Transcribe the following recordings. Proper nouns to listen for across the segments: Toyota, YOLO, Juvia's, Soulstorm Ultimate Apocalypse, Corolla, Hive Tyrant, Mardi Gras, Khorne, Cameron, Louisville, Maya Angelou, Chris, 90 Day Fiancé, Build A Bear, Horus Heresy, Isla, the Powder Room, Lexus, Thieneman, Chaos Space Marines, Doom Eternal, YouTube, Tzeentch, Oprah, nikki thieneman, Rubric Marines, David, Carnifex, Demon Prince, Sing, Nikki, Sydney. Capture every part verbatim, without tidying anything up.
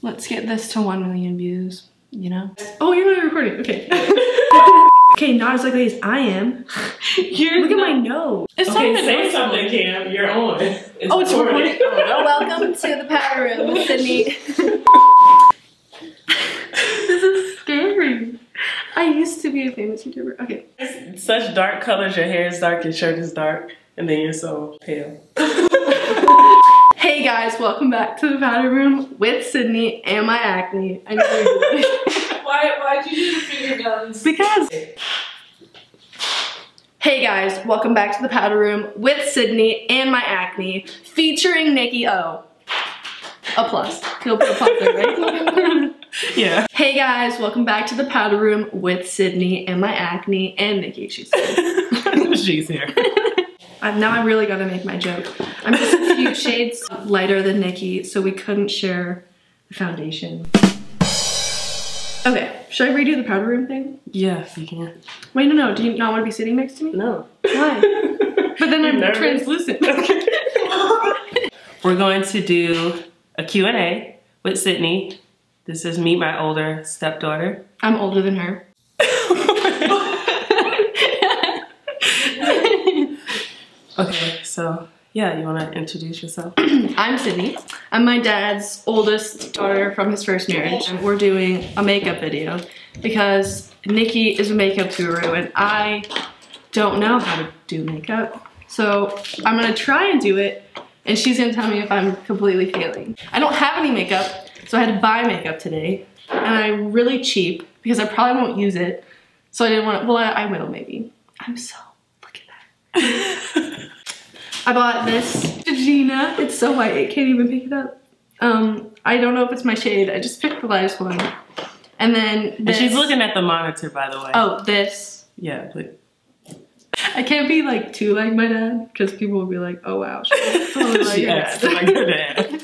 Let's get this to one million views, you know? Oh, you're not recording, okay. Okay, not as ugly as I am. You're Look not... at my nose. It's okay, not say something, one. Cam. You're on. It's oh, it's recording. Oh, welcome to the Powder Room with Sydney. This is scary. I used to be a famous YouTuber. Okay. It's such dark colors. Your hair is dark, your shirt is dark, and then you're so pale. Hey guys, welcome back to the Powder Room with Sydney and my acne. I know you did. Why, why'd you do the finger guns? Because. Hey guys, welcome back to the Powder Room with Sydney and my acne, featuring Nikki O. A plus. You'll put a plus there, right? Yeah. Hey guys, welcome back to the Powder Room with Sydney and my acne and Nikki. She's here. She's here. Um, now I really gotta make my joke. I'm just a few shades lighter than Nikki, so we couldn't share the foundation. Okay, should I redo the powder room thing? Yes, you can. Wait, no, no, do you not want to be sitting next to me? No. Why? But then I'm, I'm translucent. We're going to do a Q and A with Sydney. This is me, my older stepdaughter. I'm older than her. Okay, so yeah, you want to introduce yourself? I'm Sydney. I'm my dad's oldest daughter from his first marriage. And we're doing a makeup video because Nikki is a makeup guru and I don't know how to do makeup. So I'm going to try and do it and she's going to tell me if I'm completely failing. I don't have any makeup, so I had to buy makeup today. And I'm really cheap because I probably won't use it. So I didn't want to, well, I, I will maybe. I'm so, look at that. I bought this Gina. It's so white, it can't even pick it up. Um, I don't know if it's my shade. I just picked the lightest one. And then this. And she's looking at the monitor, by the way. Oh, this. Yeah. Like... I can't be like too like my dad because people will be like, oh wow. She's totally like, she your dad. Like your dad.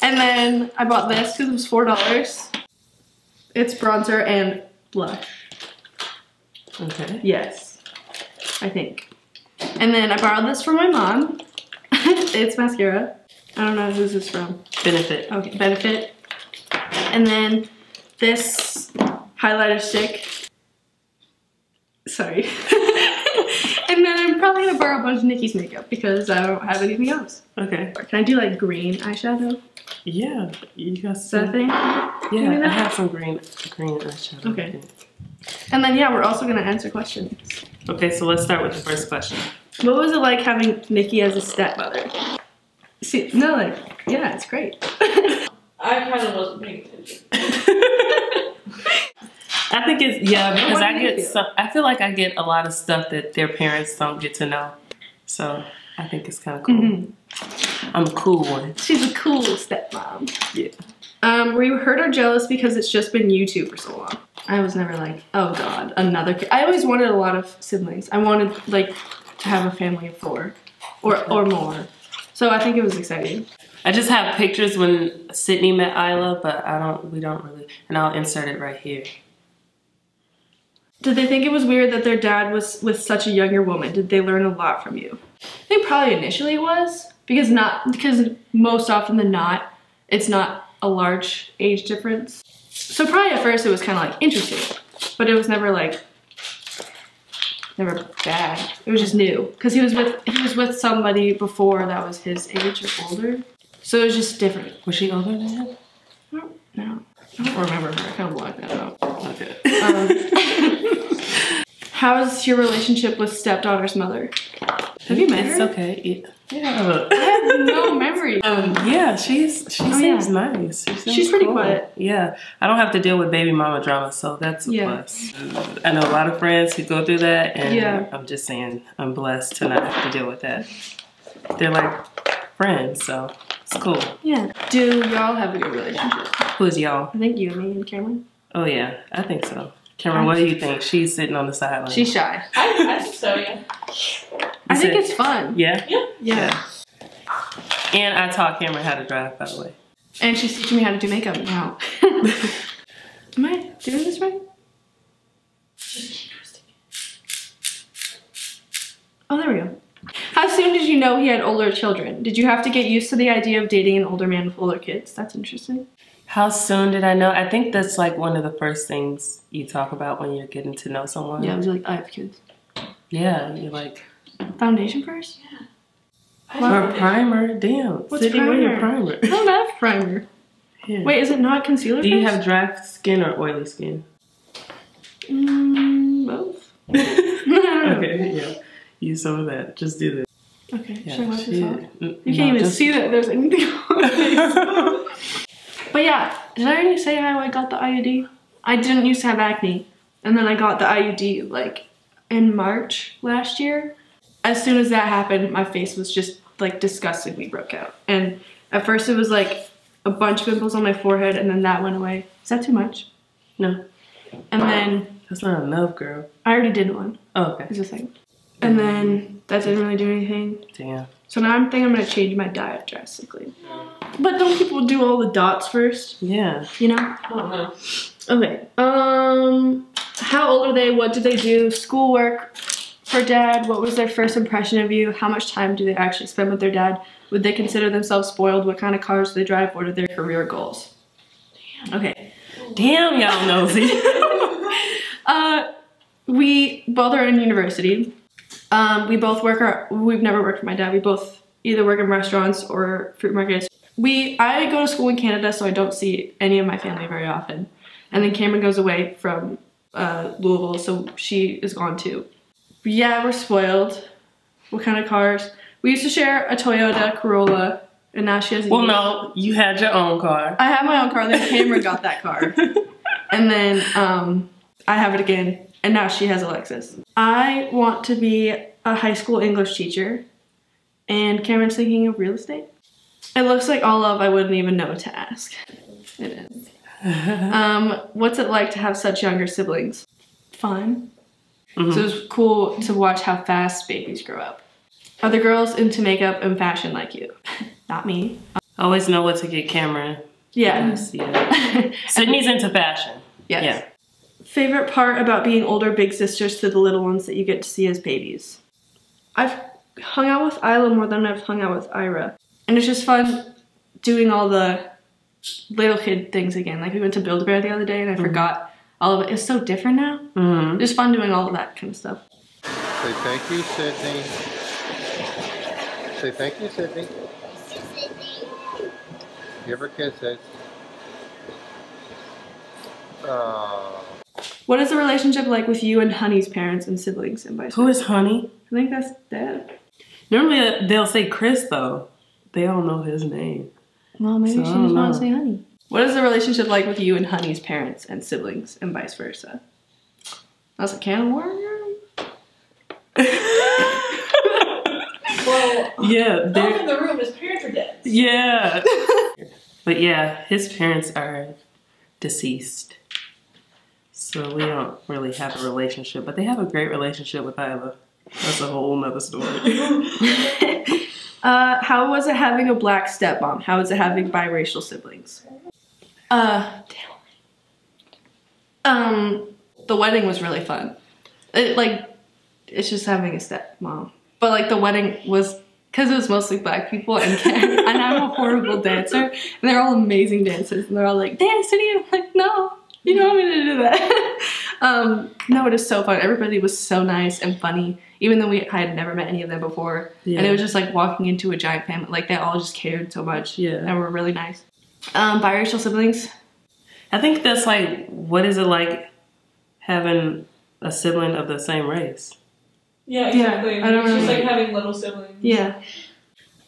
And then I bought this because it was four dollars. It's bronzer and blush. Okay. Yes, I think. And then I borrowed this from my mom. It's mascara. I don't know who's this from. Benefit. Okay, Benefit. And then this highlighter stick. Sorry. And then I'm probably gonna borrow a bunch of Nikki's makeup because I don't have anything else. Okay. Can I do like green eyeshadow? Yeah. You got some. Is that thing? Yeah, that? I have some green, green eyeshadow. Okay. And then yeah, we're also gonna answer questions. Okay, so let's start with the first question. What was it like having Nikki as a stepmother? See, no, like, yeah, it's great. I kind of wasn't paying attention. I think it's, yeah, because I get, feel? Some, I feel like I get a lot of stuff that their parents don't get to know. So I think it's kind of cool. Mm-hmm. I'm a cool one. She's a cool stepmom. Yeah. Um, were you hurt or jealous because it's just been you two for so long? I was never like, oh god, another kid. I always wanted a lot of siblings. I wanted like to have a family of four or, or more. So I think it was exciting. I just have pictures when Sydney met Isla, but I don't, we don't really, and I'll insert it right here. Did they think it was weird that their dad was with such a younger woman? Did they learn a lot from you? I think probably initially it was because not, because most often than not, it's not a large age difference. So probably at first it was kind of like interesting, but it was never like, never bad. It was just new because he was with he was with somebody before that was his age or older. So it was just different. Was she older than him? No, no. I don't remember her. I kind of blocked that out. Okay. Um, how's your relationship with stepdaughter's mother? Have you met her? It's okay. Yeah. I have no memory. Um, yeah, she's she oh, seems yeah. nice. She seems she's pretty cool. Quiet. Yeah. I don't have to deal with baby mama drama, so that's a yeah. plus. I know a lot of friends who go through that, and yeah. I'm just saying I'm blessed to not have to deal with that. They're like friends, so it's cool. Yeah. Do y'all have a good relationship? Who's y'all? I think you, me, and Cameron. Oh yeah, I think so. Cameron, what do you think? She's sitting on the sideline. She's shy. I, I think so, yeah. I think it's fun. Yeah? Yeah. Yeah. And I taught Cameron how to drive, by the way. And she's teaching me how to do makeup now. Am I doing this right? Oh, there we go. How soon soon did you know he had older children? Did you have to get used to the idea of dating an older man with older kids? That's interesting. How soon did I know? I think that's like one of the first things you talk about when you're getting to know someone. Yeah, I was like, I have kids. Yeah, you're like... Foundation first? Yeah. Or primer? Damn. What's City, primer? Where your primer? I don't have primer. Yeah. Wait, is it not concealer? Do you first? have dry skin or oily skin? Mm, both. Okay, yeah. Use some of that. Just do this. Okay, yeah, should I wipe this off? You can't no, even just... see that there's anything on my face. But yeah, did I already say how I got the I U D? I didn't used to have acne. And then I got the I U D like in March last year. As soon as that happened, my face was just like disgustingly broke out. And at first it was like a bunch of pimples on my forehead, and then that went away. Is that too much? No. And then... That's not enough, girl. I already did one. Oh, okay. It's the second. And then that didn't really do anything. Damn. So now I'm thinking I'm going to change my diet drastically. But don't people do all the dots first? Yeah. You know? Oh, no. Okay. Um, how old are they? What did they do? Schoolwork for dad? What was their first impression of you? How much time do they actually spend with their dad? Would they consider themselves spoiled? What kind of cars do they drive? What are their career goals? Damn. Okay. Damn, y'all nosy. uh, we both are in university. Um, we both work, our, we've never worked for my dad. We both either work in restaurants or fruit markets. We, I go to school in Canada, so I don't see any of my family very often. And then Cameron goes away from uh, Louisville, so she is gone too. Yeah, we're spoiled. What kind of cars? We used to share a Toyota Corolla, and now she has a Well, no, you had your own car. I had my own car, then Cameron got that car. And then um, I have it again, and now she has a Lexus. I want to be a high school English teacher, and Cameron's thinking of real estate. It looks like all of I wouldn't even know to ask. It is. um, what's it like to have such younger siblings? Fun. Mm-hmm. So it was cool to watch how fast babies grow up. Are the girls into makeup and fashion like you? Not me. I always know what to get Cameron. Yeah. Yes, yeah. Sydney's into fashion. Yes. Yeah. Favorite part about being older big sisters to the little ones that you get to see as babies? I've hung out with Isla more than I've hung out with Ira. And it's just fun doing all the little kid things again. Like we went to Build A Bear the other day and I mm-hmm. forgot all of it. It's so different now. Mm-hmm. It's fun doing all of that kind of stuff. Say thank you, Sydney. Say thank you, Sydney. Give her kisses. Aww. What is the relationship like with you and Honey's parents and siblings and vice versa? Who is Honey? I think that's Dad. Normally they'll say Chris though. They don't know his name. Well, maybe so she just wants to say Honey. What is the relationship like with you and Honey's parents and siblings and vice versa? That's a can of worms. Well, yeah, they're in the room. His parents are dead. Yeah. But yeah, his parents are deceased. So we don't really have a relationship, but they have a great relationship with Isla. That's a whole nother story. Uh, how was it having a black stepmom? How was it having biracial siblings? Uh, um, the wedding was really fun. It, like, it's just having a stepmom. But, like, the wedding was, because it was mostly black people, and, and I'm a horrible dancer, and they're all amazing dancers, and they're all like, dance, Sydney, and I'm like, no, you don't want me to do that. um, no, it was so fun. Everybody was so nice and funny. Even though we, I had never met any of them before. Yeah. And it was just like walking into a giant family. Like they all just cared so much. Yeah. And were really nice. Um, biracial siblings. I think that's like, what is it like having a sibling of the same race? Yeah, exactly. Yeah, I don't it's really just like, like having little siblings. Yeah.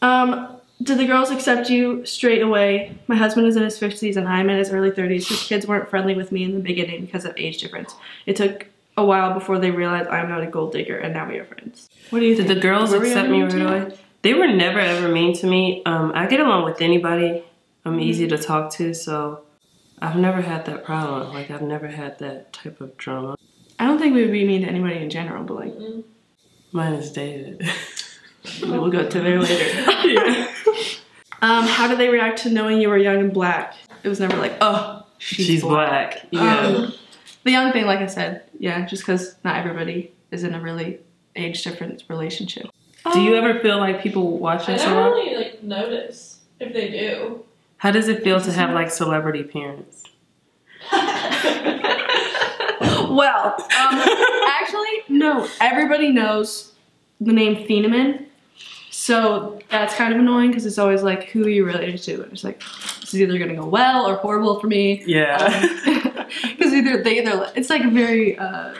Um, did the girls accept you straight away? My husband is in his fifties and I'm in his early thirties. His kids weren't friendly with me in the beginning because of age difference. It took a while before they realized I'm not a gold digger and now we are friends. What do you think? Did the girls accept me right away? They were never ever mean to me. Um, I get along with anybody. I'm mm-hmm. easy to talk to, so I've never had that problem. Like I've never had that type of drama. I don't think we would be mean to anybody in general, but like... Mm-hmm. Mine is David. We'll go to there later. Yeah. um, how did they react to knowing you were young and black? It was never like, oh, she's, she's black. black. Yeah. Um, The young thing, like I said, yeah, just because not everybody is in a really age difference relationship. Do you ever feel like people watch us a lot? I don't really like notice if they do. How does it feel to have like celebrity parents? Well, um, actually, no. Everybody knows the name Thieneman, so that's kind of annoying because it's always like, who are you related to? And it's like, this is either gonna go well or horrible for me. Yeah. Because um, either they either it's like very uh,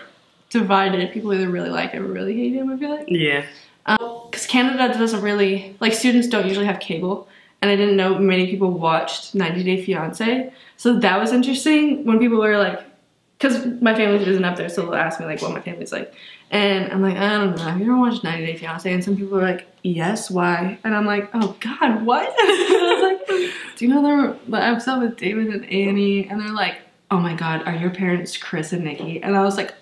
divided. People either really like him or really hate him. I feel like. Yeah. Because um, Canada doesn't really, like students don't usually have cable, and I didn't know many people watched ninety day fiancé, so that was interesting when people were like, because my family isn't up there, so they'll ask me like what my family's like, and I'm like, I don't know, have you ever watched ninety day fiancé? And some people are like, yes, why? And I'm like, oh god, what? And I was like, do you know they're, like, I was up with David and Annie, and they're like, oh my god, are your parents Chris and Nikki? And I was like,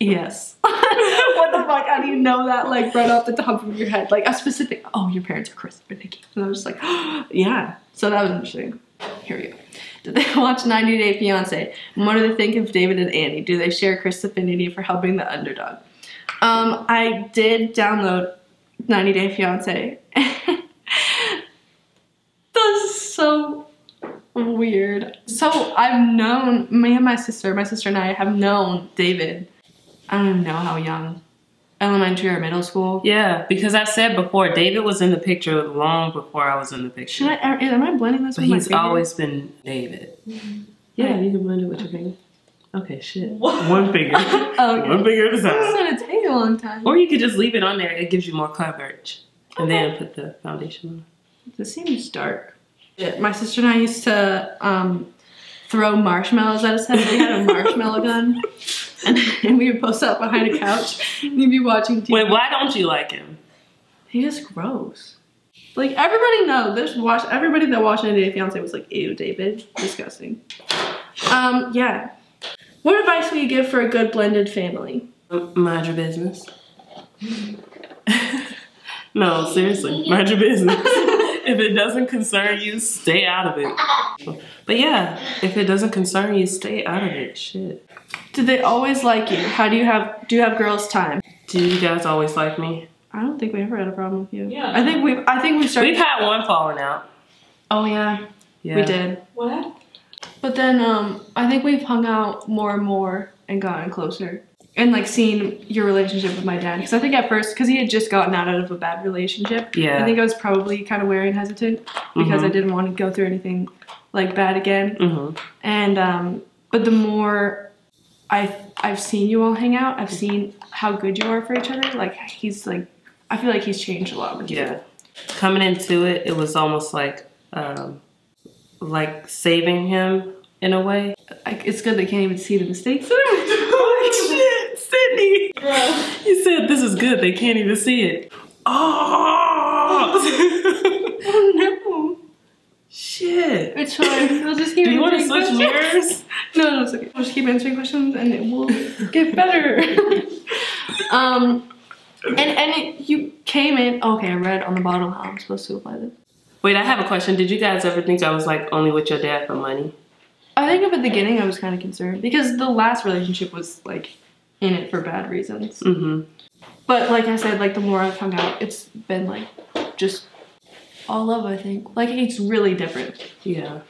yes. What the fuck? How do you know that, like, right off the top of your head? Like, a specific, oh, your parents are Chris or Nikki. And I was just like, oh, yeah. So that was interesting. Here we go. Did they watch ninety day fiancé? And what do they think of David and Annie? Do they share Chris' affinity for helping the underdog? Um, I did download ninety day fiancé. That's so weird. So I've known, me and my sister, my sister and I have known David, I don't even know how young. Elementary or middle school? Yeah, because I said before, David was in the picture long before I was in the picture. Should I, am I blending this but with my finger? But he's always been David. Mm-hmm. Yeah, right. You can blend it with your finger. Okay, shit. What? One finger. Okay. One finger at a time. It's going to take a long time. Or you could just leave it on there. It gives you more coverage. Okay. And then put the foundation on. This seems dark. Yeah. My sister and I used to um, throw marshmallows at his head. We had a marshmallow gun. And, and we would post up behind a couch and he'd be watching T V. Wait, why don't you like him? He is gross. Like, everybody knows. There's watch everybody that watched ninety day fiancé was like, ew, David. Disgusting. Um, yeah. What advice would you give for a good blended family? Mind your business. No, seriously. Mind your business. If it doesn't concern you, stay out of it. But yeah, if it doesn't concern you, stay out of it. Shit. Do they always like you? How do you have, do you have girls' time? Do you guys always like me? I don't think we ever had a problem with you. Yeah. I think we've, I think we started. We've had one falling out. Oh yeah. Yeah. We did. What? But then, um, I think we've hung out more and more and gotten closer. And like seen your relationship with my dad. Because I think at first, because he had just gotten out of a bad relationship. Yeah. I think I was probably kind of wary and hesitant. Because mm-hmm. I didn't want to go through anything like bad again. Mm-hmm. And, um, but the more... I've, I've seen you all hang out. I've seen how good you are for each other. Like, he's like, I feel like he's changed a lot with you. Yeah. Coming into it, it was almost like, um, like saving him in a way. I, it's good they can't even see the mistakes. Oh, shit, Sydney. Yeah. You said this is good. They can't even see it. Oh, oh no. Shit. It's fine. We'll just keep Do you want to switch mirrors? No, no, it's okay. We'll just keep answering questions and it will get better. um, and and it, you came in... Okay, I read on the bottle how I'm supposed to apply this. Wait, I have a question. Did you guys ever think I was like only with your dad for money? I think at the beginning I was kind of concerned because the last relationship was like in it for bad reasons. Mm-hmm. But like I said, like the more I've hung out, it's been like just... all love, I think. Like, it's really different. Yeah.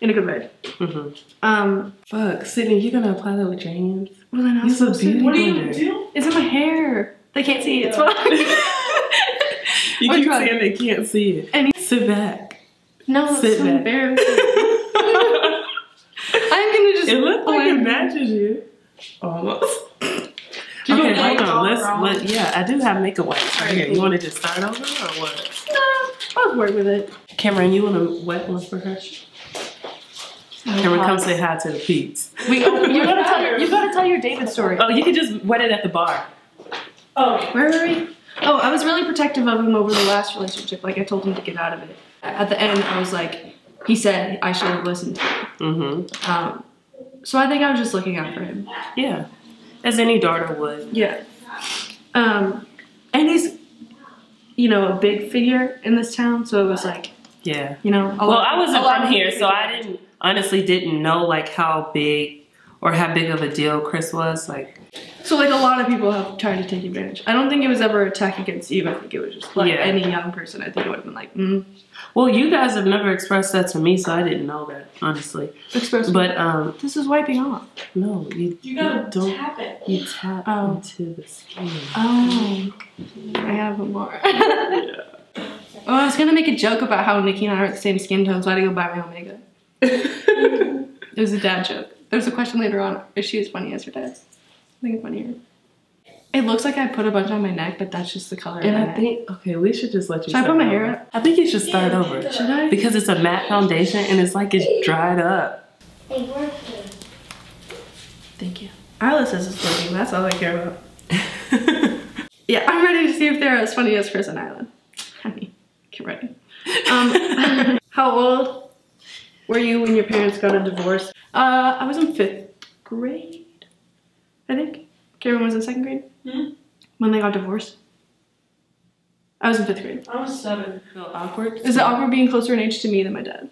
In a good way. Mm-hmm. Um, fuck, Sydney, you gonna apply that with your hands? Well, I'm not so beautiful. What do you do? It's in my hair. They can't see it. It's fine. You keep saying they can't see it. And sit back. No, it's so embarrassing. I'm gonna just. It looks like it matches you. Almost. Okay, hold on. Let's. Let, yeah, I do have makeup wipes. Okay, you want to just start over or what? I'll work with it. Cameron, you want a wet one for her? Oh, Cameron, come say hi to the peeps. We, you, gotta tell your, you gotta tell your David story. Oh, you can just wet it at the bar. Oh, where were we? Oh, I was really protective of him over the last relationship. Like, I told him to get out of it. At the end, I was like, he said I should have listened to him. Mm-hmm. Um, so I think I was just looking out for him. Yeah. As any daughter would. Yeah. Um, and he's... you know, a big figure in this town, so it was like, yeah, you know. Well, I wasn't from here, so I didn't honestly didn't know like how big or how big of a deal Chris was? Like, so like a lot of people have tried to take advantage. I don't think it was ever an attack against you. I think it was just like yeah. any young person. I think it would have been like, mm. Well, you guys have never expressed that to me, so I didn't know that, honestly. Express, but um, this is wiping off. No, you, you gotta you don't, tap it. You tap oh. into the skin. Oh, I have more. yeah. Oh, I was gonna make a joke about how Nikki and I are the same skin tone, so I had to go buy my own makeup. It was a dad joke. There's a question later on: is she as funny as her dad? I think it's funnier. It looks like I put a bunch on my neck, but that's just the color. And I think okay, we should just let you. Should I put my hair up? I think you should start yeah, over. Should I? Because it's a matte foundation, and it's like it's dried up. It worked. Thank you. Isla says it's working. That's all I care about. Yeah, I'm ready to see if they're as funny as Chris and Isla. Honey, get ready. Um, how old were you when your parents got a divorce? Uh, I was in fifth grade, I think. Cameron was in second grade? Yeah. When they got divorced? I was in fifth grade. I was seven. I feel awkward. Is it awkward being closer in age to me than my dad?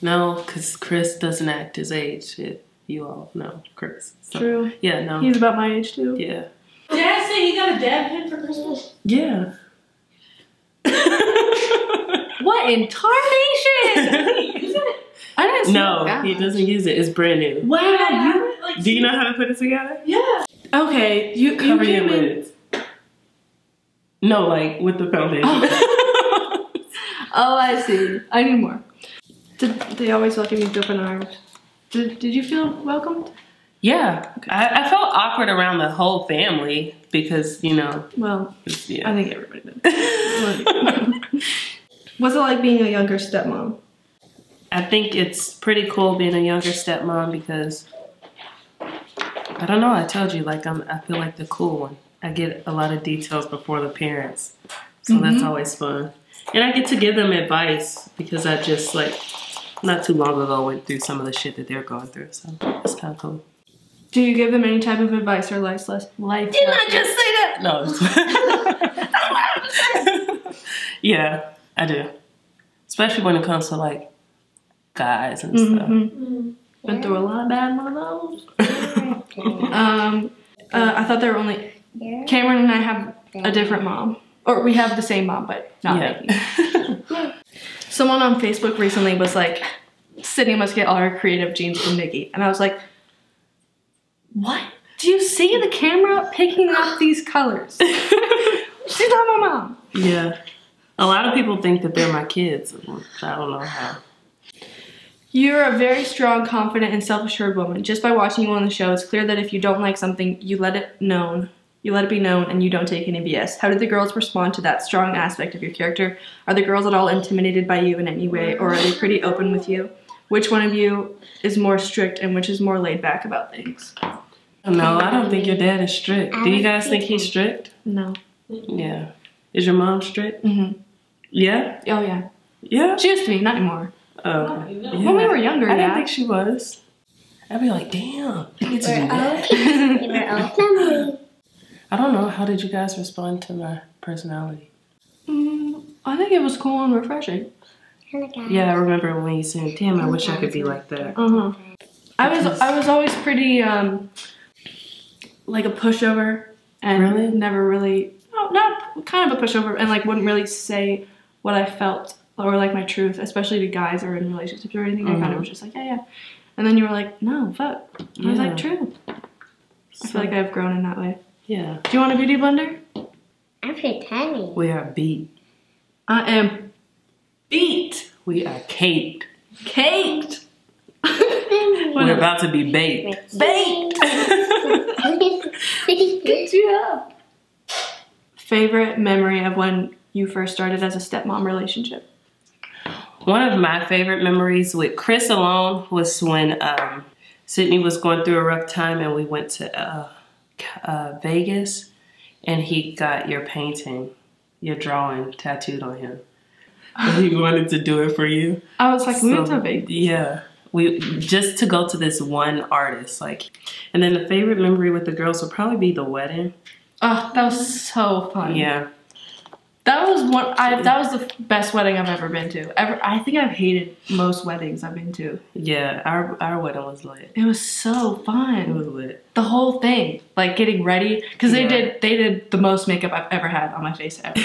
No, because Chris doesn't act his age. It, you all know Chris. So. True. Yeah, no. He's about my age too. Yeah. Dad said he got a dad pin for Christmas? Yeah. What in tarnation? I didn't see No, that. He doesn't use it. It's brand new. Wow. Yeah, you, like, do you know how to put it together? Yeah. Okay. You cover you your lids. No, like with the foundation. Oh. Oh, I see. I need more. Did they always welcome you with open arms? Did Did you feel welcomed? Yeah. Okay. I, I felt awkward around the whole family because you know. Well, yeah. I think everybody did. What's it like being a younger stepmom? I think it's pretty cool being a younger stepmom because, I don't know, I told you, like, I'm, I feel like the cool one. I get a lot of details before the parents, so mm-hmm. that's always fun. And I get to give them advice because I just, like, not too long ago went through some of the shit that they're going through, so it's kind of cool. Do you give them any type of advice or life lessons? Life Did I just say that? No. Yeah, I do. Especially when it comes to, like, guys and mm-hmm. stuff. Mm-hmm. Been through a lot of bad moms. um, uh, I thought they were only. Cameron and I have a different mom, or we have the same mom, but not yeah. Nikki. Someone on Facebook recently was like, "Sydney must get all her creative genes from Nikki," and I was like, "What? Do you see the camera picking up these colors? She's not my mom." Yeah, a lot of people think that they're my kids. I don't know how. You're a very strong, confident, and self-assured woman. Just by watching you on the show, it's clear that if you don't like something, you let it known. You let it be known, and you don't take any B S. How did the girls respond to that strong aspect of your character? Are the girls at all intimidated by you in any way, or are they pretty open with you? Which one of you is more strict, and which is more laid back about things? No, I don't think your dad is strict. Do you guys think he's strict? No. Yeah. Is your mom strict? Mm-hmm. Yeah? Oh, yeah. Yeah? She used to be, not anymore. Oh, okay. Yeah. When we were younger, I didn't yeah. think she was. I'd be like, damn. It's we're all I don't know. How did you guys respond to my personality? Mm, I think it was cool and refreshing. Yeah, I remember when you said, damn, I wish I could be like that. Uh-huh. I was I was always pretty, um, like a pushover. And really? Never really, no, not kind of a pushover, and like wouldn't really say what I felt. Or like my truth, especially to guys or in relationships or anything. Mm-hmm. I kind of was just like, yeah, yeah. And then you were like, no, fuck. Yeah. I was like, true. So, I feel like I've grown in that way. Yeah. Do you want a beauty blender? I'm pretty tiny. We are beat. I am beat. We are caked. Caked. We're about to be baked. Baked. Good job. Favorite memory of when you first started as a stepmom relationship? One of my favorite memories with Chris alone was when um, Sydney was going through a rough time and we went to uh, uh, Vegas and he got your painting, your drawing tattooed on him. He wanted to do it for you. I was like, so, we went to Vegas. Yeah, we just to go to this one artist. Like, and then the favorite memory with the girls would probably be the wedding. Oh, that was so fun. Yeah. That was what I. That was the best wedding I've ever been to. Ever, I think I've hated most weddings I've been to. Yeah, our our wedding was lit. It was so fun. It was lit. The whole thing, like getting ready, because yeah. they did they did the most makeup I've ever had on my face ever.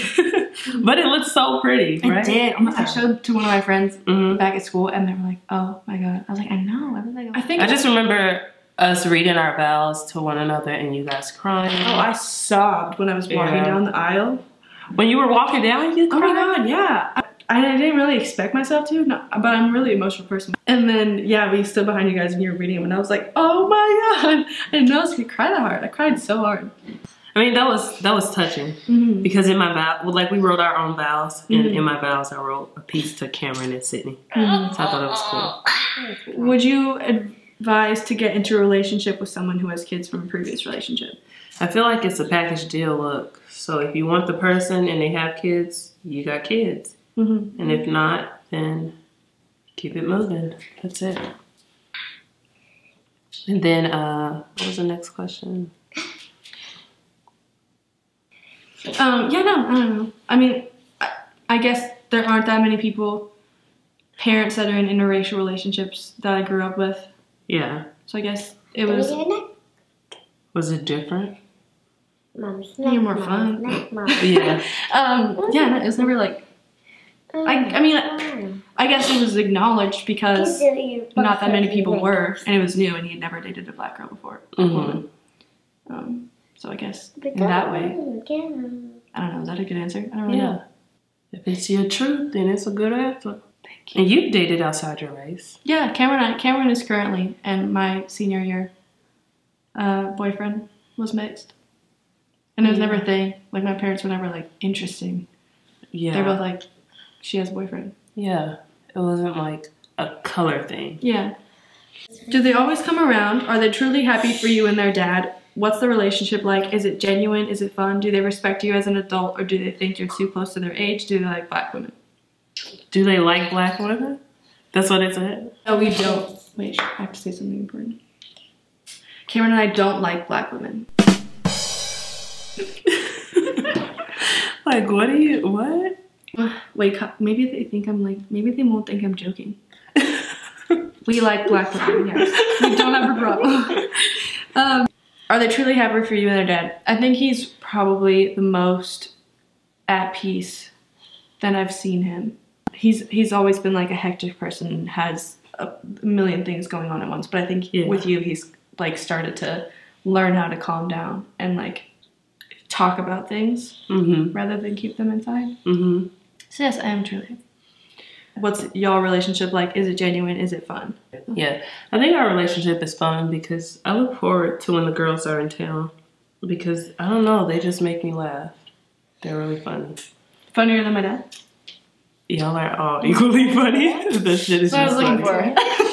But it looked so pretty, right? It did. Oh my I God. showed to one of my friends mm-hmm. back at school, and they were like, "Oh my God!" I was like, "I know." I was like, oh. I think I just remember us reading our vows to one another, and you guys crying. Oh, I sobbed when I was walking yeah. down the aisle. When you were walking down, you cried? Oh my God, yeah. I, I didn't really expect myself to, no, but I'm a really emotional person. And then, yeah, we stood behind you guys and you were reading them, and I was like, oh my God. I didn't know I was going to cry that hard. I cried so hard. I mean, that was that was touching. Mm-hmm. Because in my vow, well, like we wrote our own vows, and mm-hmm. in my vows I wrote a piece to Cameron and Sydney. Mm-hmm. So I thought it was cool. Would you advise to get into a relationship with someone who has kids from a previous relationship? I feel like it's a package deal look. So if you want the person and they have kids, you got kids. Mm-hmm. And if not, then keep it moving. That's it. And then, uh, what was the next question? Um, yeah, no, I don't know. I mean, I, I guess there aren't that many people, parents that are in interracial relationships that I grew up with. Yeah. So I guess it was... Was it different? Mom's not, You're more mom's fun. Not, mom's yeah. um, yeah, no, it was never like... I, I mean, I, I guess it was acknowledged because not that many people were, and it was new, and he had never dated a black girl before. Mm-hmm. um, so I guess in that way... I don't know, is that a good answer? I don't really yeah. know. If it's your truth, then it's a good answer. Thank you. And you dated outside your race. Yeah, Cameron, I, Cameron is currently in my senior year. Uh, boyfriend was mixed, and it was yeah. never a thing. Like my parents were never like interesting. Yeah, they're both like, she has a boyfriend. Yeah, it wasn't like a color thing. Yeah. Do they always come around? Are they truly happy for you and their dad? What's the relationship like? Is it genuine? Is it fun? Do they respect you as an adult, or do they think you're too close to their age? Do they like black women? Do they like black women? That's what it said. No, we don't. Wait, I have to say something important. Cameron and I don't like black women. Like, what do you, what? Wait, maybe they think I'm like, maybe they won't think I'm joking. We like black women, yes. We don't have a problem. um, are they truly happy for you and their dad? I think he's probably the most at peace that I've seen him. He's, he's always been like a hectic person and has a million things going on at once, but I think yeah. with you, he's like started to learn how to calm down and like talk about things mm-hmm. rather than keep them inside. Mm-hmm. So yes, I am truly. What's y'all relationship like? Is it genuine? Is it fun? Yeah, I think our relationship is fun because I look forward to when the girls are in town because I don't know, they just make me laugh. They're really funny. Funnier than my dad? Y'all are all equally funny. This shit is That's just funny. What I was looking for.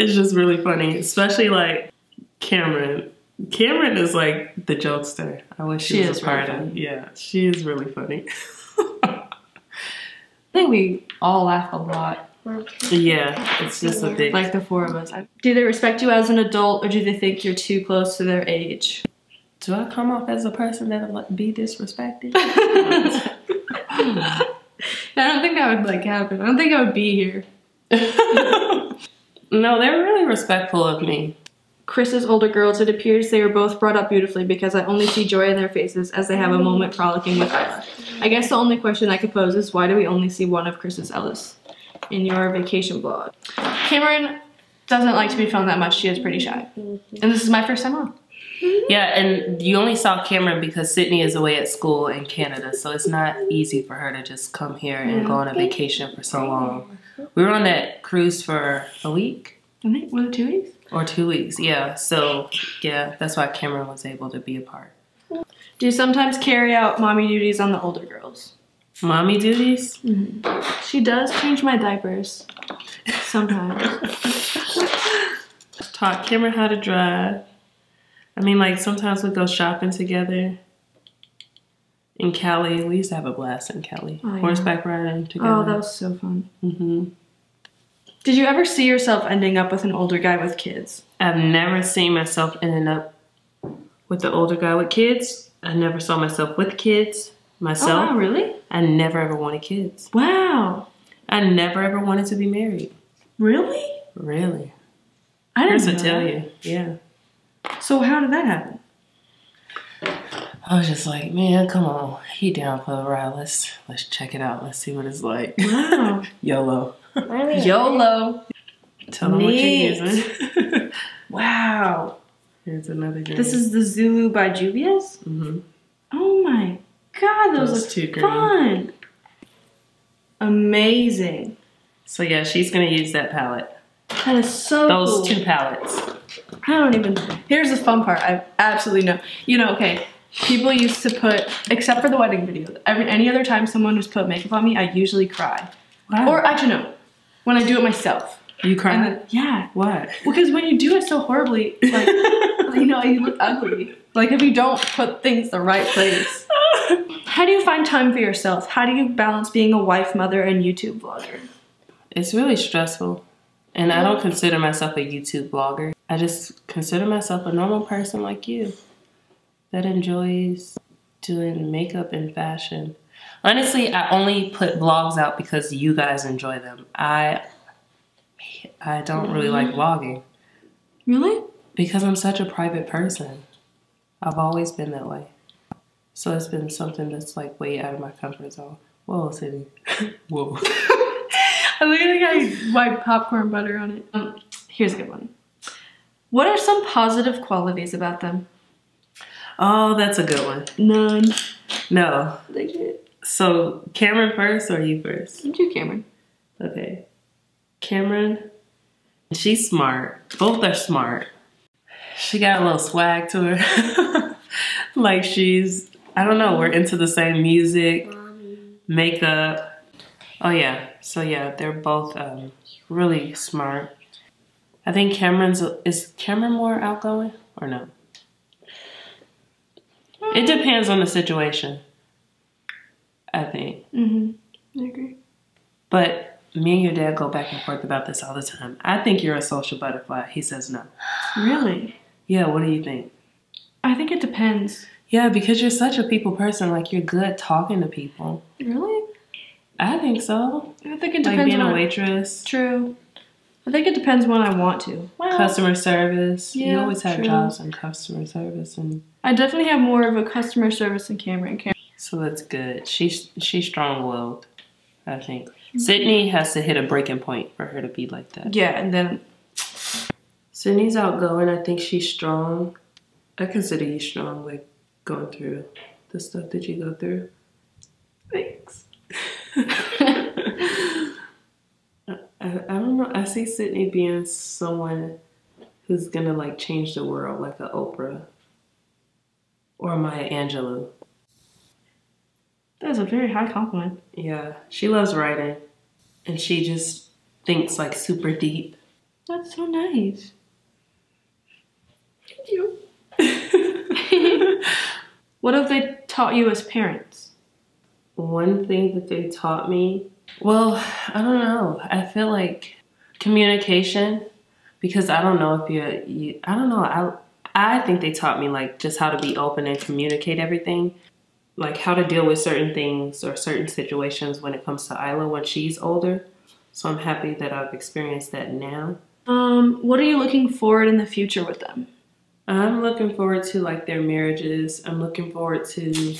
It's just really funny, especially like Cameron. Cameron is like the jokester. I wish she, she was a part of. Yeah, she is really funny. I think we all laugh a lot. Yeah, it's just a big... Like the four of us. Do they respect you as an adult or do they think you're too close to their age? Do I come off as a person that would be disrespected? I don't think that would like happen. I don't think I would be here. No, they were really respectful of me. Chris's older girls, it appears they were both brought up beautifully because I only see joy in their faces as they have a moment frolicking with Isla. I guess the only question I could pose is why do we only see one of Chris's Ellis in your vacation blog? Cameron doesn't like to be filmed that much. She is pretty shy. And this is my first time on. Yeah, and you only saw Cameron because Sydney is away at school in Canada, so it's not easy for her to just come here and go on a vacation for so long. We were on that cruise for a week. I think, was it two weeks? Or two weeks, yeah. So, yeah, that's why Cameron was able to be a part. Do you sometimes carry out mommy duties on the older girls? Mommy duties? Mm-hmm. She does change my diapers sometimes. Taught Cameron how to drive. I mean, like, sometimes we go shopping together in Cali. We used to have a blast in Cali. Oh, yeah. Horseback riding together. Oh, that was so fun. Mm-hmm. Did you ever see yourself ending up with an older guy with kids? I've never seen myself ending up with the older guy with kids. I never saw myself with kids. myself. Oh, wow, really? I never ever wanted kids. Wow. I never ever wanted to be married. Really? Really. I didn't know that. tell you. Yeah. So how did that happen? I was just like, man, come on. He down for a ride. Let's, let's check it out. Let's see what it's like. Wow. YOLO. Really? YOLO. Tell them Neat. what you're using. Wow. Here's another game. This is the Zulu by Juvia's? Mm-hmm. Oh my God, those, those look two fun. Green. Amazing. So yeah, she's going to use that palette. That is so Those cool. two palettes. I don't even... Here's the fun part. I absolutely know. You know, okay, people used to put, except for the wedding video, every, any other time someone has put makeup on me, I usually cry. Wow. Or actually, no. When I do it myself. You cry? Then, yeah. What? Because when you do it so horribly, like, you know, you look ugly. Like, if you don't put things the right place. How do you find time for yourself? How do you balance being a wife, mother, and YouTube vlogger? It's really stressful. And I don't consider myself a YouTube vlogger. I just consider myself a normal person like you that enjoys doing makeup and fashion. Honestly, I only put vlogs out because you guys enjoy them. I I don't really like vlogging. Really? Because I'm such a private person. I've always been that way. So it's been something that's like way out of my comfort zone. Whoa, Sydney. Whoa. I literally got white popcorn butter on it. Um, here's a good one. What are some positive qualities about them? Oh, that's a good one. None. No. So, Cameron first or you first? You do Cameron. Okay. Cameron, she's smart. Both are smart. She got a little swag to her. Like she's, I don't know, we're into the same music, makeup. Oh yeah, so yeah, they're both um, really smart. I think Cameron's, is Cameron more outgoing or no? It depends on the situation, I think. Mm-hmm, I agree. But me and your dad go back and forth about this all the time. I think you're a social butterfly. He says no. Really? Yeah, what do you think? I think it depends. Yeah, because you're such a people person, like you're good talking to people. Really? I think so. I think it depends. Like being on a waitress. True. I think it depends when I want to. Well, customer service. Yeah, you always have true. jobs in customer service, and I definitely have more of a customer service than Cameron. Cameron. So that's good. She's she's strong-willed, I think. Mm-hmm. Sydney has to hit a breaking point for her to be like that. Yeah, and then Sydney's outgoing. I think she's strong. I consider you strong, like going through the stuff that you go through. Thanks. I, I don't know. I see Sydney being someone who's gonna like change the world, like an Oprah or Maya Angelou. That's a very high compliment. Yeah, she loves writing, and she just thinks like super deep. That's so nice. Thank you. What have they taught you as parents? One thing that they taught me, well, I don't know. I feel like communication, because I don't know if you're, you, I don't know. I, I think they taught me like just how to be open and communicate everything, like how to deal with certain things or certain situations when it comes to Isla when she's older. So I'm happy that I've experienced that now. Um, what are you looking forward in the future with them? I'm looking forward to like their marriages. I'm looking forward to...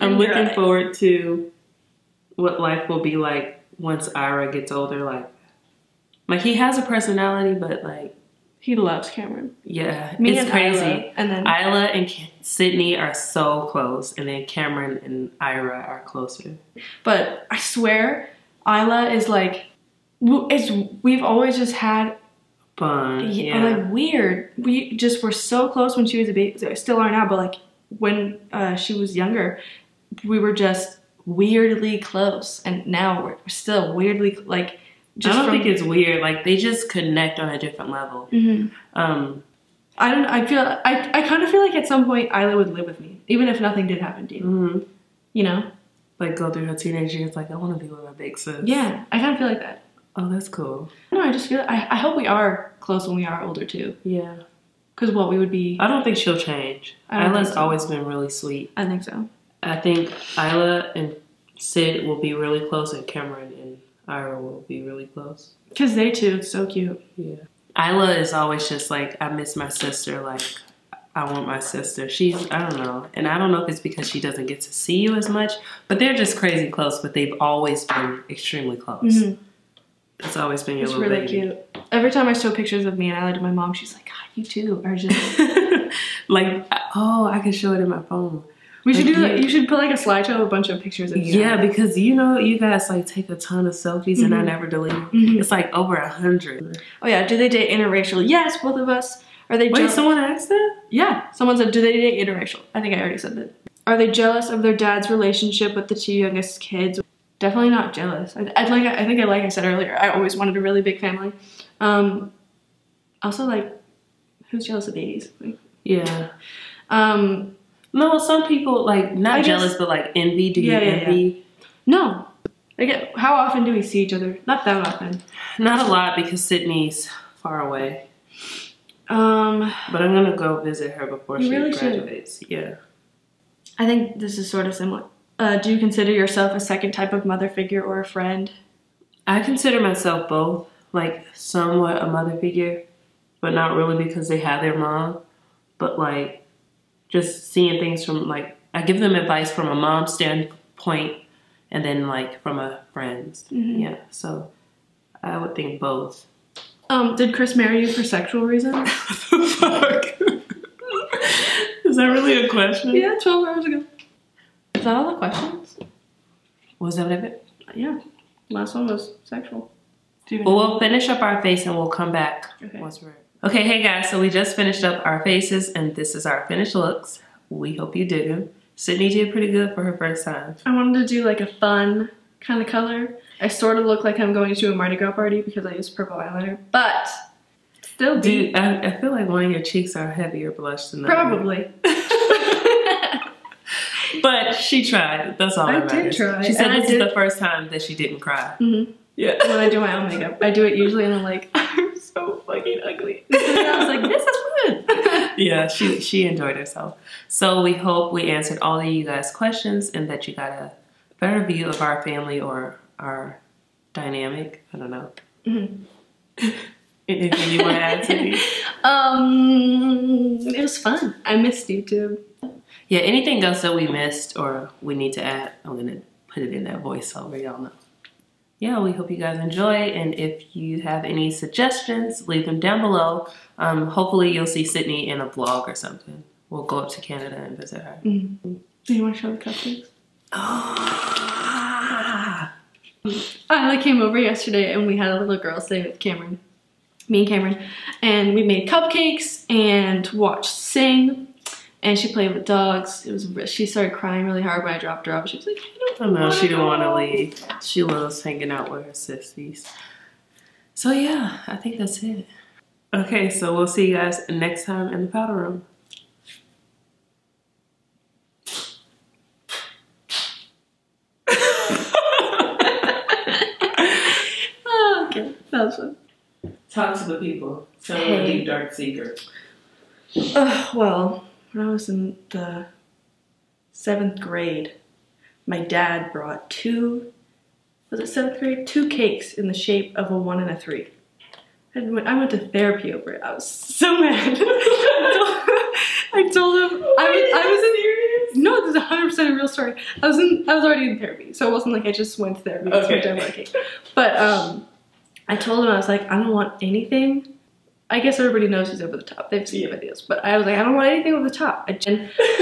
I'm looking forward to what life will be like once Ira gets older. Like, like he has a personality, but like he loves Cameron. Yeah, Me it's and crazy. Isla, and then Isla and Sydney are so close, and then Cameron and Ira are closer. But I swear, Isla is like, it's we've always just had fun. Yeah, like weird. We just were so close when she was a baby. Still are now, but like when uh, she was younger. We were just weirdly close, and now we're still weirdly like. Just I don't think it's weird. Like they just connect on a different level. Mm-hmm. um, I don't. I feel. I. I kind of feel like at some point Isla would live with me, even if nothing did happen to you. Mm-hmm. You know, like go through her teenage years. Like I want to be with my big sis. Yeah, I kind of feel like that. Oh, that's cool. No, I just feel. I. I hope we are close when we are older too. Yeah. Because what we would be. I don't think she'll change. Isla's always been really sweet. I think so. I think Isla and Sid will be really close, and Cameron and Ira will be really close. Because they too, so cute. Yeah. Isla is always just like, I miss my sister, like, I want my sister. She's, I don't know. And I don't know if it's because she doesn't get to see you as much, but they're just crazy close, but they've always been extremely close. Mm-hmm. It's always been your it's little really baby. It's really cute. Every time I show pictures of me and Isla to my mom, she's like, God, you two are just... like, oh, I can show it in my phone. We should like, do, yeah. you should put like a slideshow of a bunch of pictures of you. Yeah, know. Because you know, you guys like take a ton of selfies, mm-hmm. and I never delete them. Mm-hmm. It's like over a hundred. Oh yeah, do they date interracial? Yes, both of us. Are they Wait, jealous? Someone asked that? Yeah, someone said, do they date interracial? I think I already said that. Are they jealous of their dad's relationship with the two youngest kids? Definitely not jealous. I, I'd like, I think I, like I said earlier, I always wanted a really big family. Um, also like, who's jealous of babies? Like, yeah. Um, no, some people like not I jealous, guess, but like envy. Do yeah, you yeah, envy? Yeah. No. Like, how often do we see each other? Not that often. Not a lot because Sydney's far away. Um, but I'm gonna go visit her before she really graduates. Should. Yeah. I think this is sort of similar. Uh, do you consider yourself a second type of mother figure or a friend? I consider myself both, like somewhat a mother figure, but not really because they have their mom. But like, just seeing things from like, I give them advice from a mom standpoint, and then like from a friend's. Mm-hmm. Yeah, so I would think both. Um, did Chris marry you for sexual reasons? What the fuck? Is that really a question? Yeah, twelve hours ago. Is that all the questions? Was that it? Yeah, last one was sexual. Do you well, we'll finish up our face and we'll come back okay. once we're. Okay, hey guys, so we just finished up our faces and this is our finished looks. We hope you did them. Sydney did pretty good for her first time. I wanted to do like a fun kind of color. I sort of look like I'm going to a Mardi Gras party because I use purple eyeliner, but still deep. Dude, I, I feel like one of your cheeks are heavier blush than the other. Probably. But she tried. That's all I that matters. did try. She said and this is the first time that she didn't cry. Mm-hmm. Yeah. When I do my own makeup, I do it usually and I'm like, I'm so fucking ugly. And I was like, this is fun. Yeah, she she enjoyed herself. So we hope we answered all of you guys' questions and that you got a better view of our family or our dynamic. I don't know. Mm-hmm. Anything you want to add to me? Um, it was fun. I missed YouTube. Yeah, anything else that we missed or we need to add, I'm gonna put it in that voiceover, y'all know. Yeah, we hope you guys enjoy, and if you have any suggestions, leave them down below. Um, hopefully you'll see Sydney in a vlog or something. We'll go up to Canada and visit her. Mm-hmm. Do you want to show the cupcakes? Oh. Isla came over yesterday, and we had a little girls' day with Cameron. Me and Cameron. And we made cupcakes and watched Sing. And she played with dogs. It was. She started crying really hard when I dropped her off. She was like, I don't know. Oh, she didn't want to leave. She loves hanging out with her sissies. So yeah, I think that's it. Okay, so we'll see you guys next time in the Powder Room. Oh, okay, that was fun. Talk to the people. Tell them the deep dark secret. Uh, well. When I was in the seventh grade, my dad brought two, was it seventh grade? Two cakes in the shape of a one and a three. And when I went to therapy over it. I was so mad. I told him, oh, I was, I was in, no, this is one hundred percent a real story. I was in, I was already in therapy, so it wasn't like I just went to therapy. Okay. To my cake. But um, I told him, I was like, I don't want anything. I guess everybody knows he's over the top. They've seen the videos. But I was like, I don't want anything over the top. I just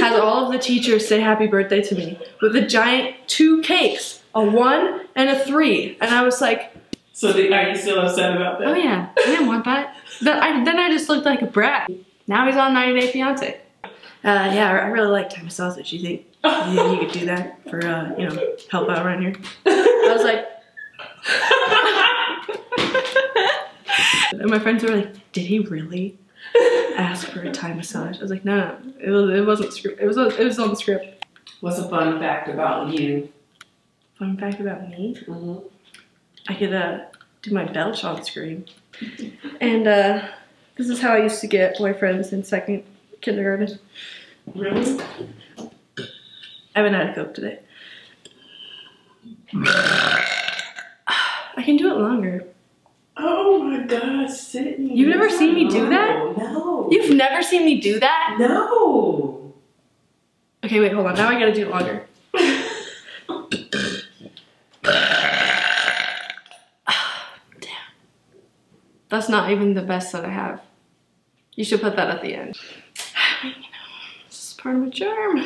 had all of the teachers say happy birthday to me with a giant two cakes, a one and a three. And I was like... So the, are you still upset about that? Oh yeah. I didn't want that. Then I, then I just looked like a brat. Now he's on ninety day fiancé. Uh, yeah, I really like time of sausage. You think you, think you could do that for, uh, you know, help out around here? I was like... And my friends were like, did he really ask for a Thai massage? I was like, no, no, it, was, it wasn't script. It was, it was on the script. What's a fun fact about you? Fun fact about me? Mm-hmm. I could uh, do my belch on screen. And uh, this is how I used to get boyfriends in second kindergarten. Really? I haven't had a Coke today. I can do it longer. Oh my gosh, Sydney. You've never seen me do that? No. You've never seen me do that? No. Okay, wait, hold on. Now I gotta do it longer. Damn. That's not even the best that I have. You should put that at the end. You know, this is part of my charm.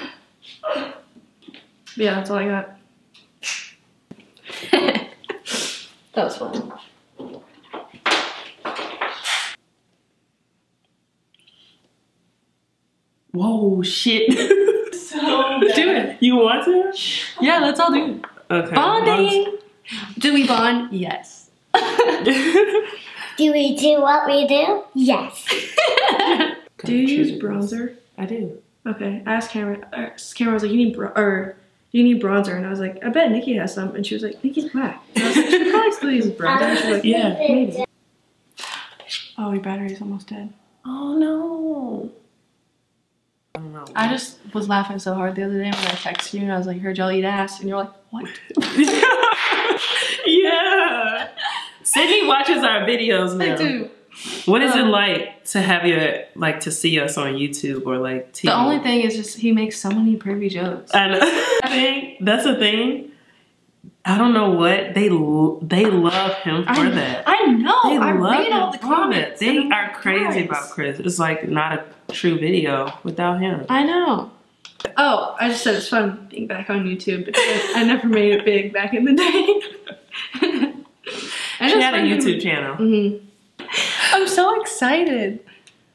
Yeah, that's all I got. That was fun. Whoa, shit. So let's do it. You want to? Yeah, let's all do it. Okay. Bonding. Do we bond? Yes. Do we do what we do? Yes. Do you use bronzer? I do. Okay. I asked Cameron. Uh, Cameron was like, "You need bro or you need bronzer," and I was like, "I bet Nikki has some." And she was like, "Nikki's black." And I was like, "She probably still uses bronzer." And she was like, "Yeah, maybe." Oh, your battery's almost dead. Oh no. I don't know. I just was laughing so hard the other day when I texted you and I was like, "Heard y'all eat ass," and you're like, "What?" Yeah. Sydney watches our videos now. I do. What is um, it like to have your, like, to see us on YouTube or like T V? The only thing is just he makes so many pervy jokes. And I think that's the thing. I don't know what they lo they love him for I, that. I know. They I love read him all the comments. They are like, crazy about Chris. It's like not a true video without him. I know. Oh, I just said it's fun being back on YouTube because I never made it big back in the day. I she had a YouTube channel. Mm-hmm. I'm so excited.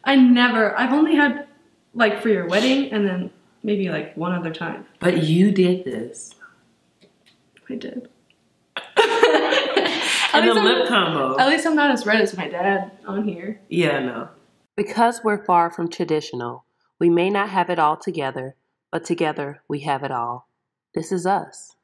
I never, I've only had like for your wedding and then maybe like one other time. But you did this. I did. And the lip combo. At least I'm not as red as my dad on here. Yeah, no. Because we're far from traditional, we may not have it all together, but together we have it all. This is us.